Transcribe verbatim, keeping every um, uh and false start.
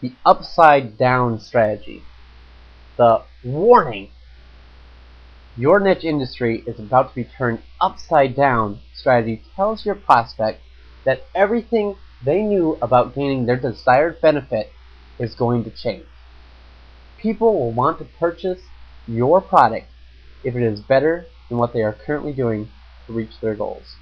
the upside down strategy. The warning, your niche industry is about to be turned upside down strategy tells your prospect that everything they knew about gaining their desired benefit is going to change. People will want to purchase your product if it is better than what they are currently doing to reach their goals.